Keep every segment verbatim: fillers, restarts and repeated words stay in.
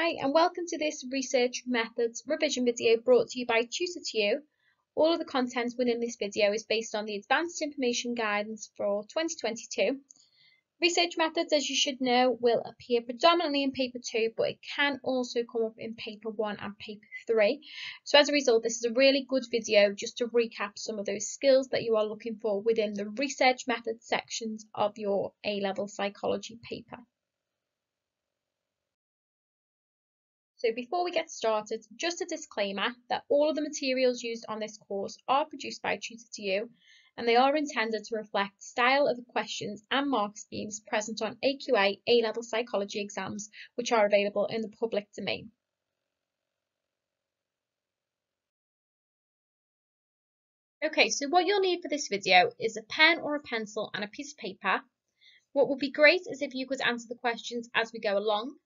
Hi and welcome to this research methods revision video brought to you by Tutor two U. All of the content within this video is based on the Advanced Information Guidance for twenty twenty-two. Research methods, as you should know, will appear predominantly in paper two, but it can also come up in paper one and paper three. So as a result, this is a really good video just to recap some of those skills that you are looking for within the research methods sections of your A level psychology paper. So before we get started, just a disclaimer that all of the materials used on this course are produced by Tutor two U and they are intended to reflect style of the questions and mark schemes present on A Q A A level psychology exams, which are available in the public domain. Okay, so what you'll need for this video is a pen or a pencil and a piece of paper. What would be great is if you could answer the questions as we go along.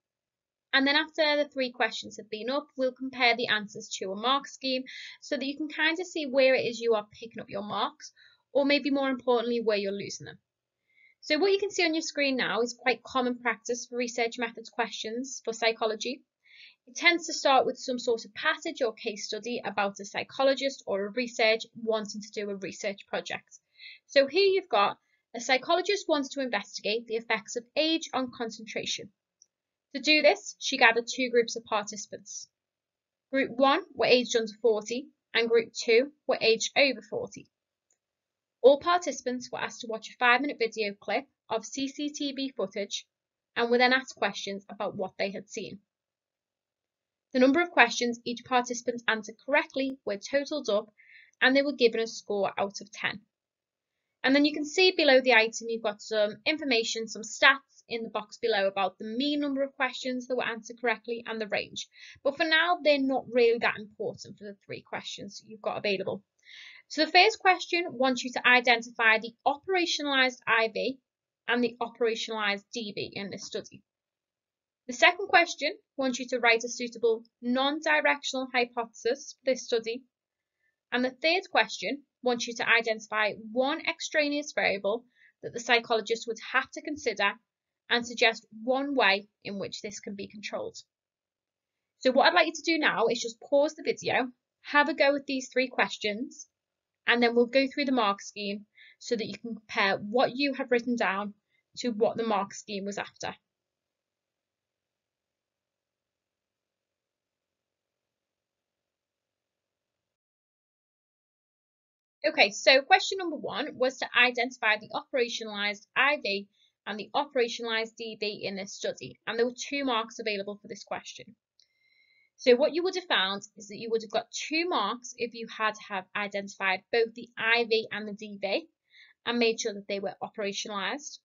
And then after the three questions have been up, we'll compare the answers to a mark scheme so that you can kind of see where it is you are picking up your marks, or maybe more importantly, where you're losing them. So what you can see on your screen now is quite common practice for research methods questions for psychology. It tends to start with some sort of passage or case study about a psychologist or a researcher wanting to do a research project. So here you've got a psychologist wants to investigate the effects of age on concentration. To do this, she gathered two groups of participants. Group one were aged under forty and group two were aged over forty. All participants were asked to watch a five minute video clip of C C T V footage and were then asked questions about what they had seen. The number of questions each participant answered correctly were totaled up and they were given a score out of ten. And then you can see below the item you've got some information, some stats, in the box below about the mean number of questions that were answered correctly and the range. But for now, they're not really that important for the three questions you've got available. So the first question wants you to identify the operationalised I V and the operationalised D V in this study. The second question wants you to write a suitable non-directional hypothesis for this study. And the third question wants you to identify one extraneous variable that the psychologist would have to consider and suggest one way in which this can be controlled. So what I'd like you to do now is just pause the video, have a go with these three questions, and then we'll go through the mark scheme so that you can compare what you have written down to what the mark scheme was after. Okay, so question number one was to identify the operationalised I V and the operationalised D V in this study, and there were two marks available for this question. So what you would have found is that you would have got two marks if you had have identified both the I V and the D V and made sure that they were operationalised.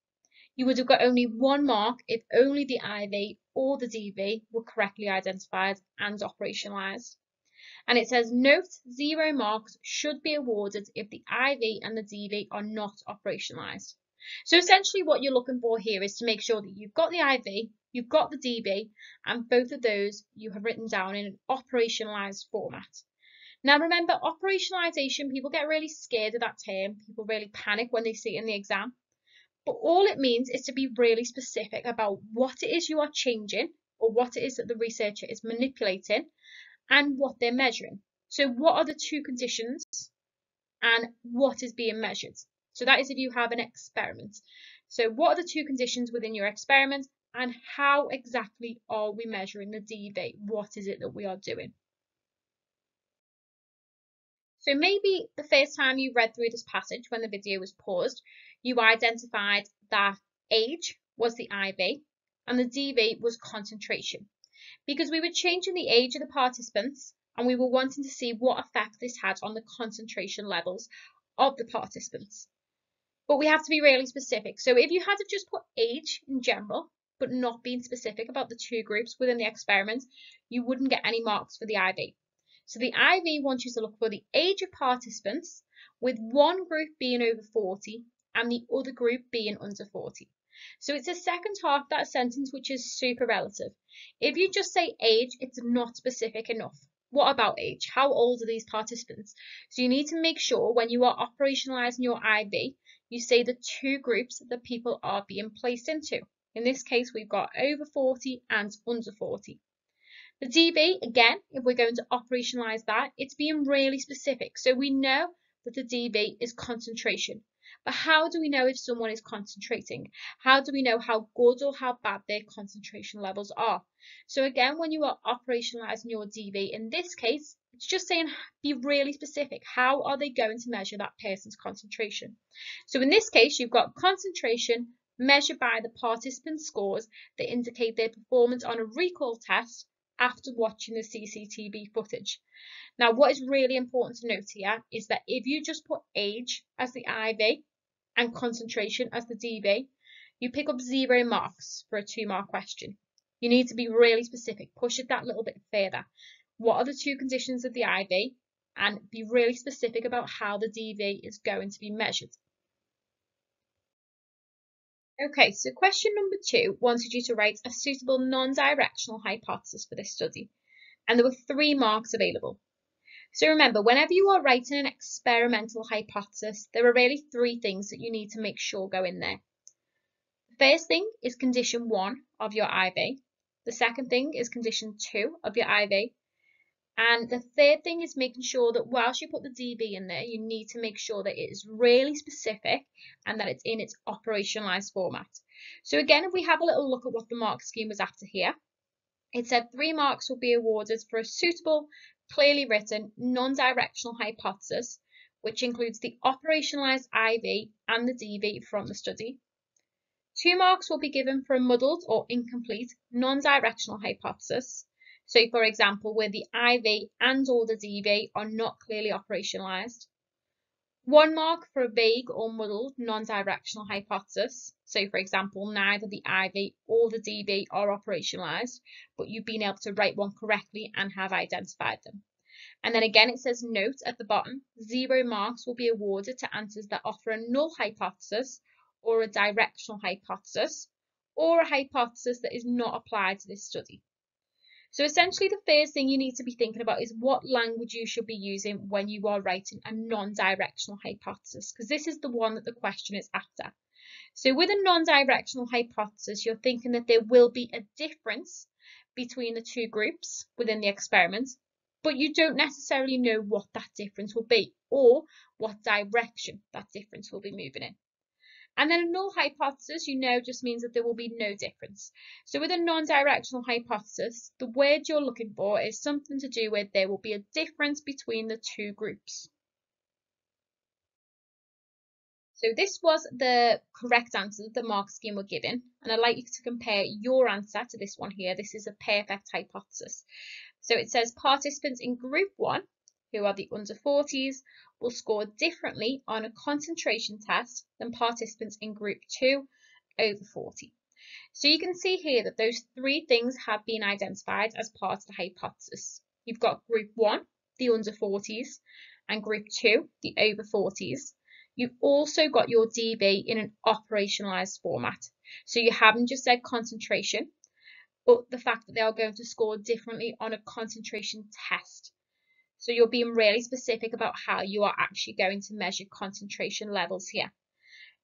You would have got only one mark if only the I V or the D V were correctly identified and operationalised. And it says, note zero marks should be awarded if the I V and the D V are not operationalised. So essentially what you're looking for here is to make sure that you've got the I V, you've got the D V, and both of those you have written down in an operationalised format. Now remember, operationalisation, people get really scared of that term, people really panic when they see it in the exam. But all it means is to be really specific about what it is you are changing or what it is that the researcher is manipulating and what they're measuring. So what are the two conditions and what is being measured? So that is if you have an experiment. So what are the two conditions within your experiment and how exactly are we measuring the D V? What is it that we are doing? So maybe the first time you read through this passage when the video was paused, you identified that age was the I V and the D V was concentration, because we were changing the age of the participants and we were wanting to see what effect this had on the concentration levels of the participants. But we have to be really specific. So if you had have just put age in general, but not been specific about the two groups within the experiment, you wouldn't get any marks for the I V. So the I V wants you to look for the age of participants, with one group being over forty and the other group being under forty. So it's the second half of that sentence which is super relative. If you just say age, it's not specific enough. What about age? How old are these participants? So you need to make sure when you are operationalising your I V, you say the two groups that people are being placed into. In this case, we've got over forty and under forty. The dB, again, if we're going to operationalise that, it's being really specific. So we know that the dB is concentration. But how do we know if someone is concentrating? How do we know how good or how bad their concentration levels are? So again, when you are operationalising your dB, in this case, it's just saying be really specific. How are they going to measure that person's concentration? So in this case, you've got concentration measured by the participant scores that indicate their performance on a recall test after watching the C C T V footage. Now, what is really important to note here is that if you just put age as the I V and concentration as the D B, you pick up zero marks for a two mark question. You need to be really specific, push it that little bit further. What are the two conditions of the I V? And be really specific about how the D V is going to be measured. Okay, so question number two wanted you to write a suitable non-directional hypothesis for this study. And there were three marks available. So remember, whenever you are writing an experimental hypothesis, there are really three things that you need to make sure go in there. The first thing is condition one of your I V. The second thing is condition two of your I V. And the third thing is making sure that whilst you put the D B in there, you need to make sure that it is really specific and that it's in its operationalized format. So again, if we have a little look at what the mark scheme was after here, it said three marks will be awarded for a suitable, clearly written, non-directional hypothesis, which includes the operationalized I V and the D B from the study. Two marks will be given for a muddled or incomplete non-directional hypothesis. So, for example, where the I V and or the D V are not clearly operationalised. One mark for a vague or muddled non-directional hypothesis. So, for example, neither the I V or the D V are operationalised, but you've been able to write one correctly and have identified them. And then again, it says note at the bottom, zero marks will be awarded to answers that offer a null hypothesis or a directional hypothesis or a hypothesis that is not applied to this study. So essentially the first thing you need to be thinking about is what language you should be using when you are writing a non-directional hypothesis, because this is the one that the question is after. So with a non-directional hypothesis, you're thinking that there will be a difference between the two groups within the experiment, but you don't necessarily know what that difference will be or what direction that difference will be moving in. And then a null hypothesis, you know, just means that there will be no difference. So with a non-directional hypothesis, the word you're looking for is something to do with there will be a difference between the two groups. So this was the correct answer that the mark scheme were given. And I'd like you to compare your answer to this one here. This is a perfect hypothesis. So it says participants in group one, who are the under forties, will score differently on a concentration test than participants in group two over forty. So you can see here that those three things have been identified as part of the hypothesis. You've got group one, the under forties, and group two, the over forties. You've also got your D B in an operationalized format. So you haven't just said concentration, but the fact that they are going to score differently on a concentration test. So you're being really specific about how you are actually going to measure concentration levels here.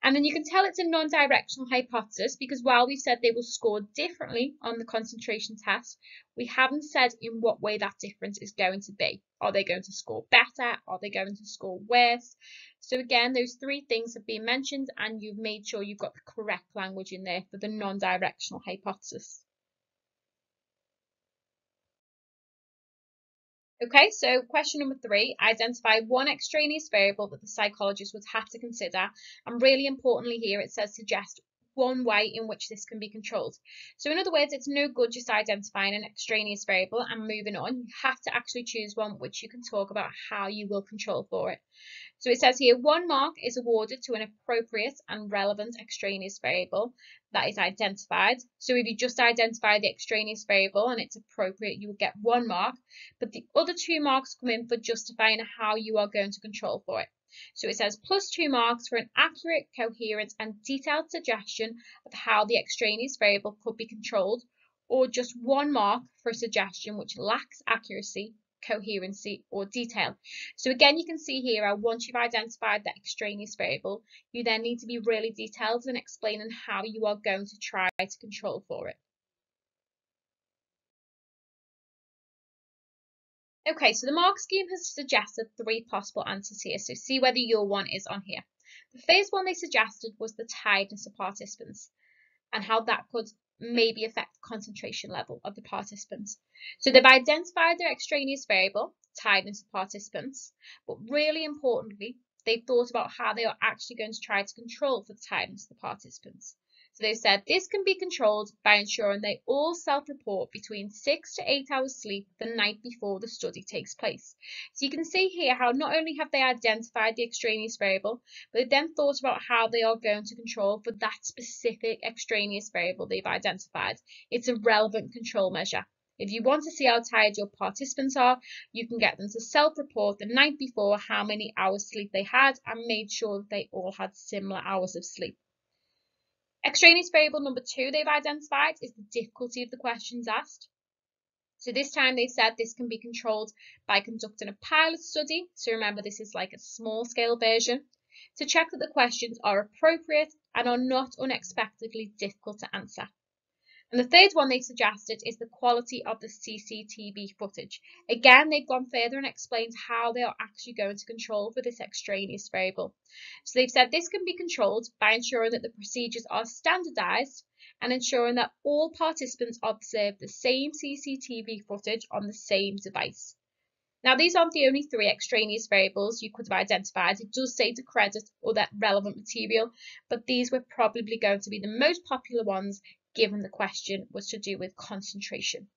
And then you can tell it's a non-directional hypothesis because while we said they will score differently on the concentration test, we haven't said in what way that difference is going to be. Are they going to score better? Are they going to score worse? So again, those three things have been mentioned and you've made sure you've got the correct language in there for the non-directional hypothesis. Okay, so question number three, identify one extraneous variable that the psychologist would have to consider. And really importantly here, it says suggest one way in which this can be controlled. So in other words, it's no good just identifying an extraneous variable and moving on. You have to actually choose one which you can talk about how you will control for it. So it says here, one mark is awarded to an appropriate and relevant extraneous variable that is identified. So if you just identify the extraneous variable and it's appropriate, you will get one mark, but the other two marks come in for justifying how you are going to control for it. So it says plus two marks for an accurate, coherent and detailed suggestion of how the extraneous variable could be controlled, or just one mark for a suggestion which lacks accuracy, coherency or detail. So again, you can see here, once you've identified that extraneous variable, you then need to be really detailed in explaining how you are going to try to control for it. Okay, so the mark scheme has suggested three possible answers here, so see whether your one is on here. The first one they suggested was the tiredness of participants and how that could maybe affect the concentration level of the participants. So they've identified their extraneous variable, tiredness of participants, but really importantly, they've thought about how they are actually going to try to control for the tiredness of the participants. So they said this can be controlled by ensuring they all self-report between six to eight hours sleep the night before the study takes place. So you can see here how not only have they identified the extraneous variable, but they've then thought about how they are going to control for that specific extraneous variable they've identified. It's a relevant control measure. If you want to see how tired your participants are, you can get them to self-report the night before how many hours sleep they had and made sure that they all had similar hours of sleep. Extraneous variable number two they've identified is the difficulty of the questions asked. So this time they've said this can be controlled by conducting a pilot study. So remember, this is like a small scale version to check that the questions are appropriate and are not unexpectedly difficult to answer. And the third one they suggested is the quality of the C C T V footage. Again, they've gone further and explained how they are actually going to control for this extraneous variable. So they've said this can be controlled by ensuring that the procedures are standardised and ensuring that all participants observe the same C C T V footage on the same device. Now, these aren't the only three extraneous variables you could have identified. It does say to credit or that relevant material, but these were probably going to be the most popular ones given the question was to do with concentration.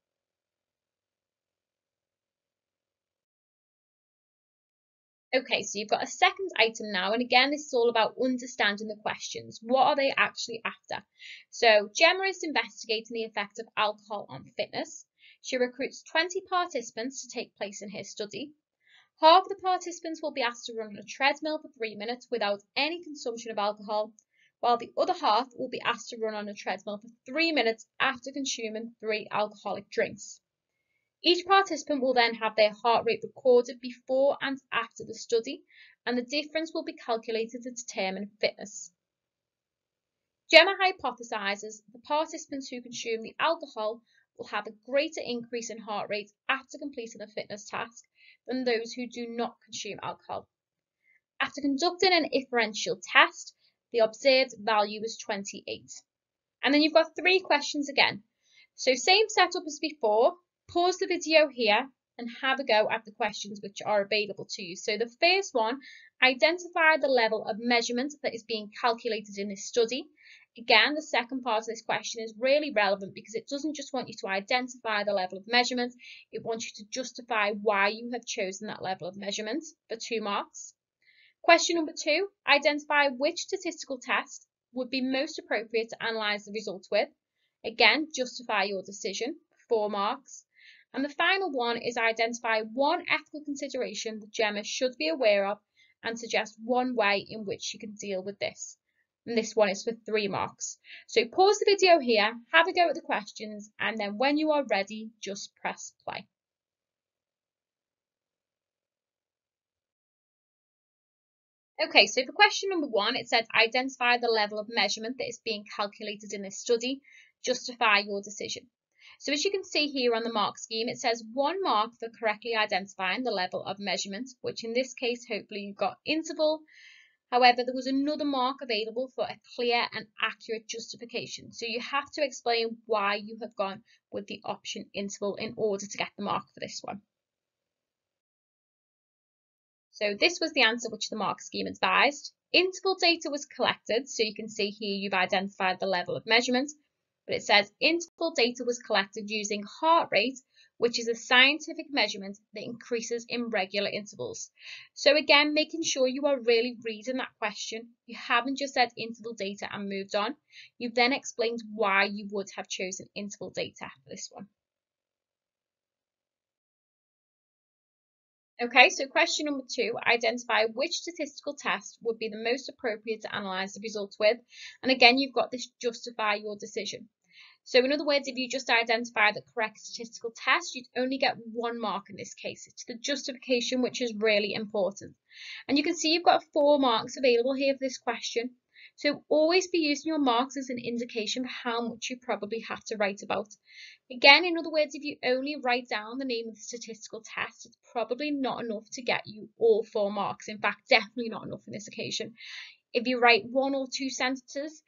Okay, so you've got a second item now, and again, this is all about understanding the questions. What are they actually after? So Gemma is investigating the effect of alcohol on fitness. She recruits twenty participants to take place in her study. Half the participants will be asked to run on a treadmill for three minutes without any consumption of alcohol, while the other half will be asked to run on a treadmill for three minutes after consuming three alcoholic drinks. Each participant will then have their heart rate recorded before and after the study, and the difference will be calculated to determine fitness. Gemma hypothesises the participants who consume the alcohol will have a greater increase in heart rate after completing the fitness task than those who do not consume alcohol. After conducting an inferential test, the observed value was twenty-eight. And then you've got three questions again. So same setup as before, pause the video here and have a go at the questions which are available to you. So the first one, identify the level of measurement that is being calculated in this study. Again, the second part of this question is really relevant because it doesn't just want you to identify the level of measurement, it wants you to justify why you have chosen that level of measurement for two marks. Question number two, identify which statistical test would be most appropriate to analyse the results with. Again, justify your decision, four marks. And the final one is identify one ethical consideration that Gemma should be aware of and suggest one way in which she can deal with this. And this one is for three marks. So pause the video here, have a go at the questions, and then when you are ready, just press play. Okay, so for question number one, it said identify the level of measurement that is being calculated in this study, justify your decision. So as you can see here on the mark scheme, it says one mark for correctly identifying the level of measurement, which in this case, hopefully you've got interval. However, there was another mark available for a clear and accurate justification. So you have to explain why you have gone with the option interval in order to get the mark for this one. So this was the answer which the mark scheme advised. Interval data was collected. So you can see here you've identified the level of measurement, but it says interval data was collected using heart rate, which is a scientific measurement that increases in regular intervals. So again, making sure you are really reading that question. You haven't just said interval data and moved on. You've then explained why you would have chosen interval data for this one. Okay, so question number two, identify which statistical test would be the most appropriate to analyse the results with. And again, you've got this justify your decision. So in other words, if you just identify the correct statistical test, you'd only get one mark in this case. It's the justification which is really important. And you can see you've got four marks available here for this question. So always be using your marks as an indication of how much you probably have to write about. Again, in other words, if you only write down the name of the statistical test, it's probably not enough to get you all four marks. In fact, definitely not enough on this occasion. If you write one or two sentences,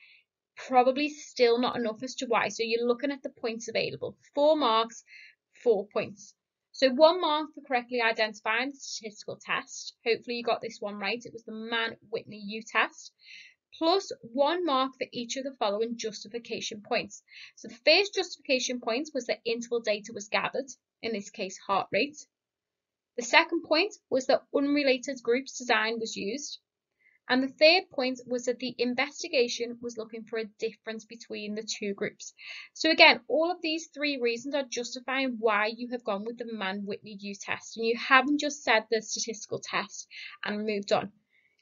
probably still not enough as to why. So you're looking at the points available. Four marks, four points. So one mark for correctly identifying the statistical test. Hopefully you got this one right. It was the Mann-Whitney U test. Plus one mark for each of the following justification points. So the first justification point was that interval data was gathered, in this case heart rate. The second point was that unrelated groups design was used. And the third point was that the investigation was looking for a difference between the two groups. So again, all of these three reasons are justifying why you have gone with the Mann-Whitney U test. And you haven't just said the statistical test and moved on.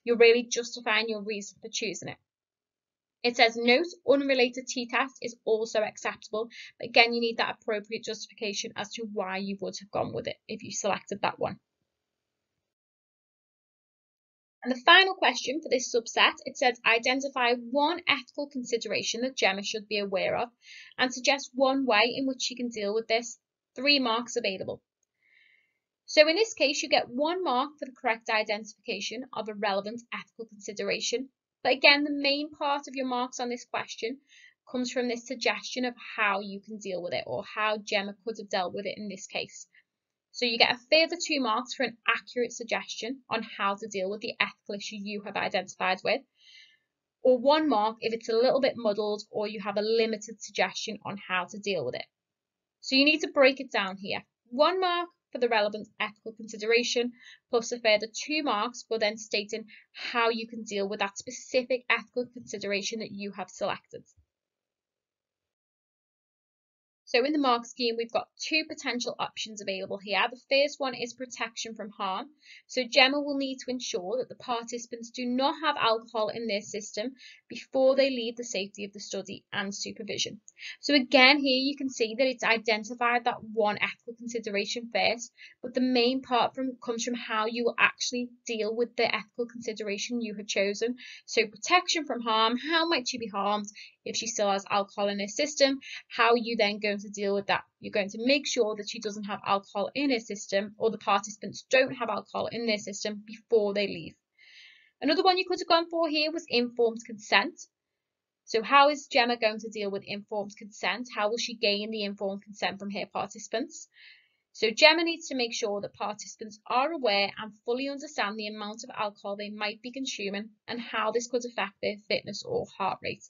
You're really justifying your reason for choosing it. It says, note, unrelated t-test is also acceptable. But again, you need that appropriate justification as to why you would have gone with it if you selected that one. And the final question for this subset, it says identify one ethical consideration that Gemma should be aware of and suggest one way in which she can deal with this. Three marks available. So in this case, you get one mark for the correct identification of a relevant ethical consideration. But again, the main part of your marks on this question comes from this suggestion of how you can deal with it or how Gemma could have dealt with it in this case. So you get a further two marks for an accurate suggestion on how to deal with the ethical issue you have identified with, or one mark if it's a little bit muddled or you have a limited suggestion on how to deal with it. So you need to break it down here. One mark for the relevant ethical consideration, plus a further two marks for then stating how you can deal with that specific ethical consideration that you have selected. So in the mark scheme, we've got two potential options available here. The first one is protection from harm. So Gemma will need to ensure that the participants do not have alcohol in their system before they leave the safety of the study and supervision. So again, here you can see that it's identified that one ethical consideration first, but the main part from, comes from how you will actually deal with the ethical consideration you have chosen. So protection from harm, how might she be harmed? If she still has alcohol in her system, how are you then going to deal with that? You're going to make sure that she doesn't have alcohol in her system, or the participants don't have alcohol in their system before they leave. Another one you could have gone for here was informed consent. So how is Gemma going to deal with informed consent? How will she gain the informed consent from her participants? So Gemma needs to make sure that participants are aware and fully understand the amount of alcohol they might be consuming and how this could affect their fitness or heart rate.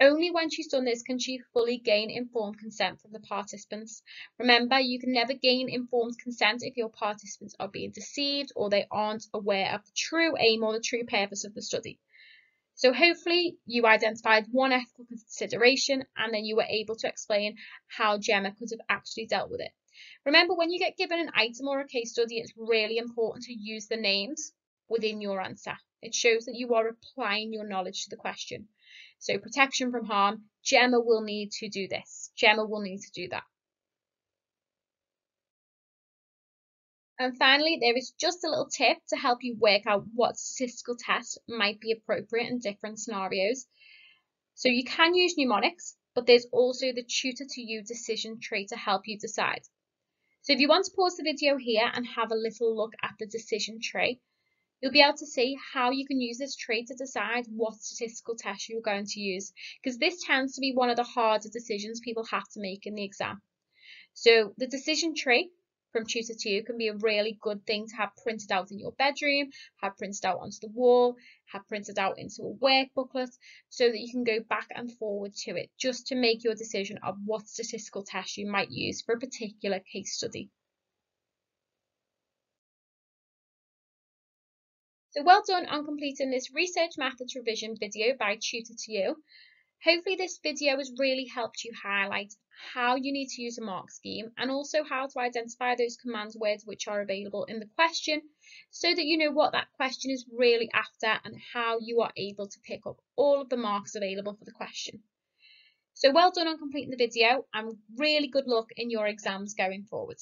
Only when she's done this can she fully gain informed consent from the participants. Remember, you can never gain informed consent if your participants are being deceived or they aren't aware of the true aim or the true purpose of the study. So hopefully you identified one ethical consideration and then you were able to explain how Gemma could have actually dealt with it. Remember, when you get given an item or a case study, it's really important to use the names within your answer. It shows that you are applying your knowledge to the question. So protection from harm, Gemma will need to do this. Gemma will need to do that. And finally, there is just a little tip to help you work out what statistical test might be appropriate in different scenarios. So you can use mnemonics, but there's also the Tutor to you decision tree to help you decide. So if you want to pause the video here and have a little look at the decision tree, you'll be able to see how you can use this tree to decide what statistical test you're going to use, because this tends to be one of the harder decisions people have to make in the exam. So the decision tree from Tutor to you can be a really good thing to have printed out in your bedroom, have printed out onto the wall, have printed out into a work booklet, so that you can go back and forward to it just to make your decision of what statistical test you might use for a particular case study. So well done on completing this research methods revision video by Tutor to you. Hopefully this video has really helped you highlight how you need to use a mark scheme and also how to identify those command words which are available in the question, so that you know what that question is really after and how you are able to pick up all of the marks available for the question. So well done on completing the video and really good luck in your exams going forward.